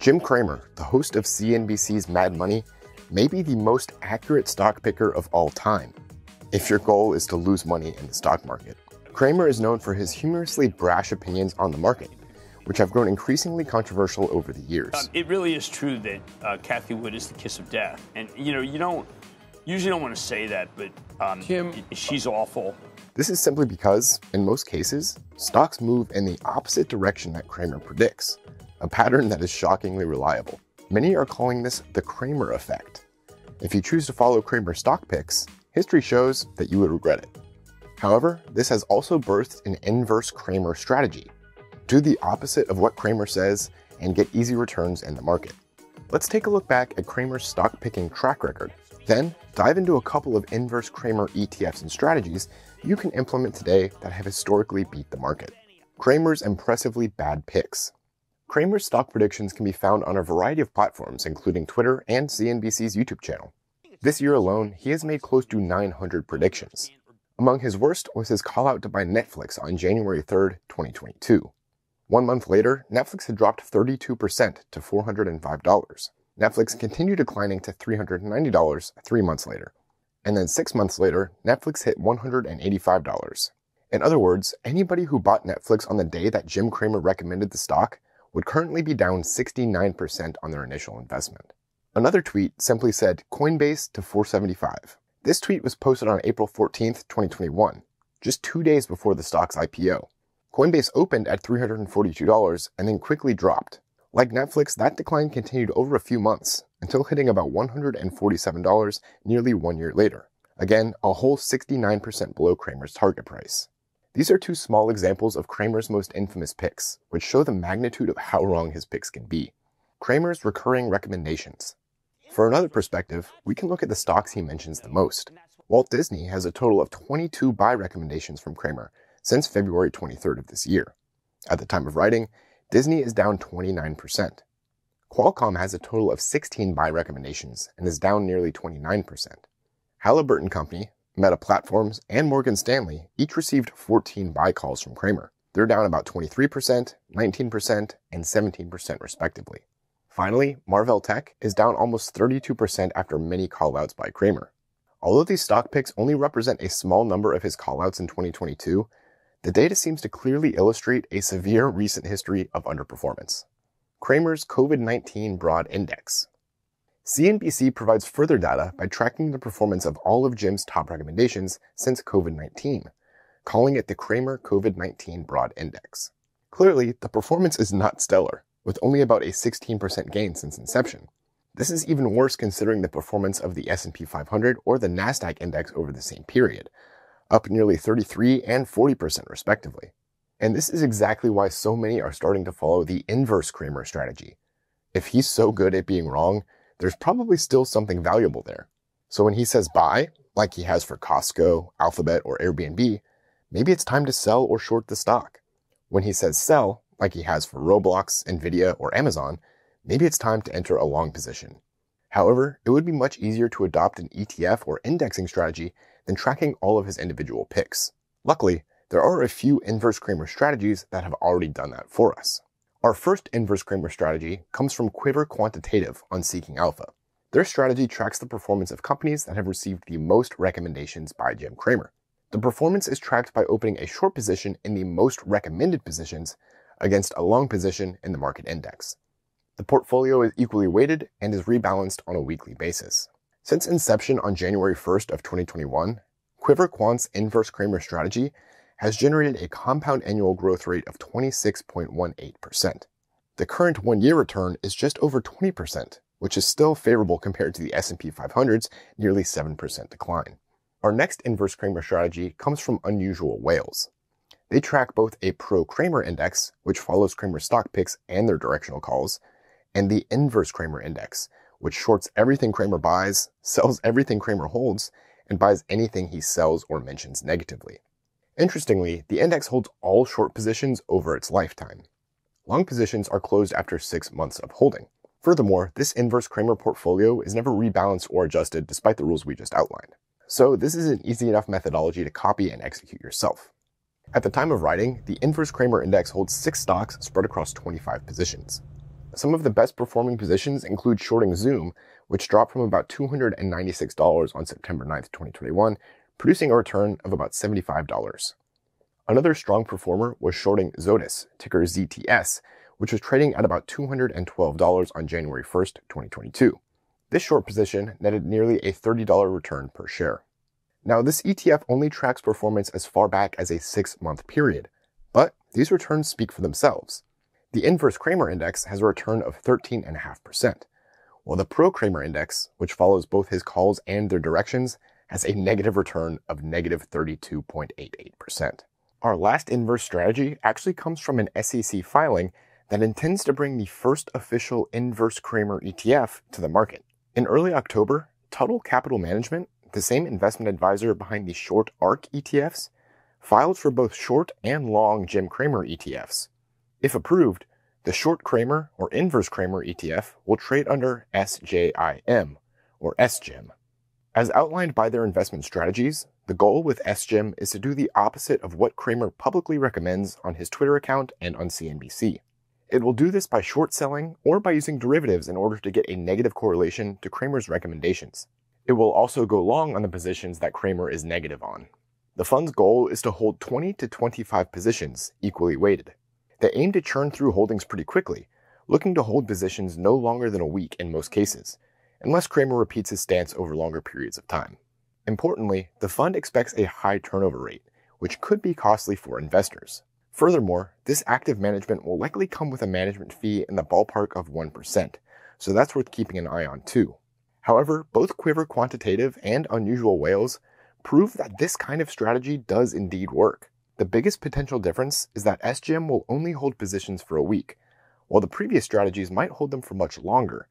Jim Cramer, the host of CNBC's Mad Money, may be the most accurate stock picker of all time, if your goal is to lose money in the stock market. Cramer is known for his humorously brash opinions on the market, which have grown increasingly controversial over the years. It really is true that Cathie Wood is the kiss of death. And you don't usually want to say that, but she's awful. This is simply because, in most cases, stocks move in the opposite direction that Cramer predicts, a pattern that is shockingly reliable. Many are calling this the Cramer effect. If you choose to follow Cramer's stock picks, history shows that you would regret it. However, this has also birthed an inverse Cramer strategy. Do the opposite of what Cramer says and get easy returns in the market. Let's take a look back at Cramer's stock picking track record, then dive into a couple of inverse Cramer ETFs and strategies you can implement today that have historically beat the market. Cramer's impressively bad picks. Cramer's stock predictions can be found on a variety of platforms, including Twitter and CNBC's YouTube channel. This year alone, he has made close to 900 predictions. Among his worst was his call out to buy Netflix on January 3rd, 2022. 1 month later, Netflix had dropped 32% to $405. Netflix continued declining to $390 3 months later. And then 6 months later, Netflix hit $185. In other words, anybody who bought Netflix on the day that Jim Cramer recommended the stock would currently be down 69% on their initial investment. Another tweet simply said Coinbase to $475. This tweet was posted on April 14th, 2021, just 2 days before the stock's IPO. Coinbase opened at $342 and then quickly dropped. Like Netflix, that decline continued over a few months, until hitting about $147 nearly 1 year later. Again, a whole 69% below Cramer's target price. These are two small examples of Cramer's most infamous picks, which show the magnitude of how wrong his picks can be. Cramer's recurring recommendations. For another perspective, we can look at the stocks he mentions the most. Walt Disney has a total of 22 buy recommendations from Cramer since February 23rd of this year. At the time of writing, Disney is down 29%. Qualcomm has a total of 16 buy recommendations and is down nearly 29%. Halliburton Company, Meta Platforms, and Morgan Stanley each received 14 buy calls from Cramer. They're down about 23%, 19%, and 17% respectively. Finally, Marvell Tech is down almost 32% after many callouts by Cramer. Although these stock picks only represent a small number of his callouts in 2022, the data seems to clearly illustrate a severe recent history of underperformance. Cramer's COVID-19 broad index. CNBC provides further data by tracking the performance of all of Jim's top recommendations since COVID-19, calling it the Cramer COVID-19 broad index. Clearly, the performance is not stellar, with only about a 16% gain since inception. This is even worse considering the performance of the S&P 500 or the Nasdaq index over the same period, up nearly 33 and 40% respectively. And this is exactly why so many are starting to follow the inverse Cramer strategy. If he's so good at being wrong, there's probably still something valuable there. So when he says buy, like he has for Costco, Alphabet, or Airbnb, maybe it's time to sell or short the stock. When he says sell, like he has for Roblox, Nvidia, or Amazon, maybe it's time to enter a long position. However, it would be much easier to adopt an ETF or indexing strategy than tracking all of his individual picks. Luckily, there are a few inverse Cramer strategies that have already done that for us. Our first inverse Cramer strategy comes from Quiver Quantitative on Seeking Alpha. Their strategy tracks the performance of companies that have received the most recommendations by Jim Cramer. The performance is tracked by opening a short position in the most recommended positions against a long position in the market index. The portfolio is equally weighted and is rebalanced on a weekly basis. Since inception on January 1st of 2021, Quiver Quant's inverse Cramer strategy has generated a compound annual growth rate of 26.18%. The current one-year return is just over 20%, which is still favorable compared to the S&P 500's nearly 7% decline. Our next inverse Cramer strategy comes from Unusual Whales. They track both a pro-Cramer index, which follows Cramer's stock picks and their directional calls, and the inverse Cramer index, which shorts everything Cramer buys, sells everything Cramer holds, and buys anything he sells or mentions negatively. Interestingly, the index holds all short positions over its lifetime. Long positions are closed after 6 months of holding. Furthermore, this inverse Cramer portfolio is never rebalanced or adjusted despite the rules we just outlined. So this is an easy enough methodology to copy and execute yourself. At the time of writing, the inverse Cramer index holds 6 stocks spread across 25 positions. Some of the best performing positions include shorting Zoom, which dropped from about $296 on September 9th, 2021, producing a return of about $75. Another strong performer was shorting Zotis, ticker ZTS, which was trading at about $212 on January 1st, 2022. This short position netted nearly a $30 return per share. Now, this ETF only tracks performance as far back as a 6-month period, but these returns speak for themselves. The inverse Cramer index has a return of 13.5%, while the pro-Cramer index, which follows both his calls and their directions, has a negative return of negative 32.88%. Our last inverse strategy actually comes from an SEC filing that intends to bring the first official inverse Cramer ETF to the market. In early October, Tuttle Capital Management, the same investment advisor behind the short ARK ETFs, filed for both short and long Jim Cramer ETFs. If approved, the short Cramer or inverse Cramer ETF will trade under SJIM or SGIM. As outlined by their investment strategies, the goal with SGIM is to do the opposite of what Cramer publicly recommends on his Twitter account and on CNBC. It will do this by short selling or by using derivatives in order to get a negative correlation to Cramer's recommendations. It will also go long on the positions that Cramer is negative on. The fund's goal is to hold 20 to 25 positions, equally weighted. They aim to churn through holdings pretty quickly, looking to hold positions no longer than a week in most cases, unless Cramer repeats his stance over longer periods of time. Importantly, the fund expects a high turnover rate, which could be costly for investors. Furthermore, this active management will likely come with a management fee in the ballpark of 1%, so that's worth keeping an eye on too. However, both Quiver Quantitative and Unusual Whales prove that this kind of strategy does indeed work. The biggest potential difference is that SGIM will only hold positions for a week, while the previous strategies might hold them for much longer,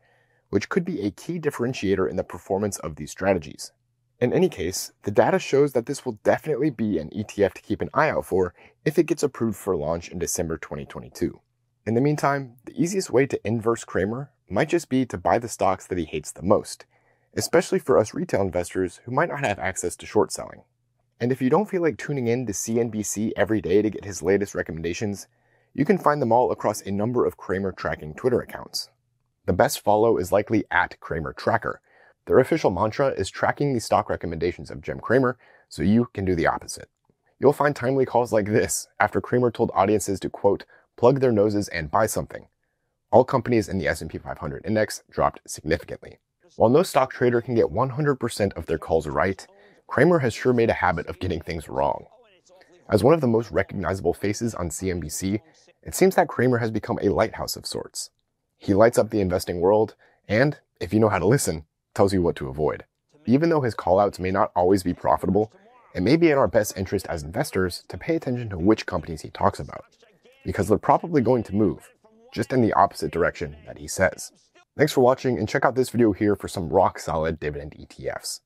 which could be a key differentiator in the performance of these strategies. In any case, the data shows that this will definitely be an ETF to keep an eye out for if it gets approved for launch in December 2022. In the meantime, the easiest way to inverse Cramer might just be to buy the stocks that he hates the most, especially for us retail investors who might not have access to short selling. And if you don't feel like tuning in to CNBC every day to get his latest recommendations, you can find them all across a number of Cramer tracking Twitter accounts. The best follow is likely at Cramer Tracker. Their official mantra is tracking the stock recommendations of Jim Cramer, so you can do the opposite. You'll find timely calls like this after Cramer told audiences to, quote, plug their noses and buy something. All companies in the S&P 500 index dropped significantly. While no stock trader can get 100% of their calls right, Cramer has sure made a habit of getting things wrong. As one of the most recognizable faces on CNBC, it seems that Cramer has become a lighthouse of sorts. He lights up the investing world and, if you know how to listen, tells you what to avoid. Even though his callouts may not always be profitable, it may be in our best interest as investors to pay attention to which companies he talks about, because they're probably going to move, just in the opposite direction that he says. Thanks for watching, and check out this video here for some rock-solid dividend ETFs.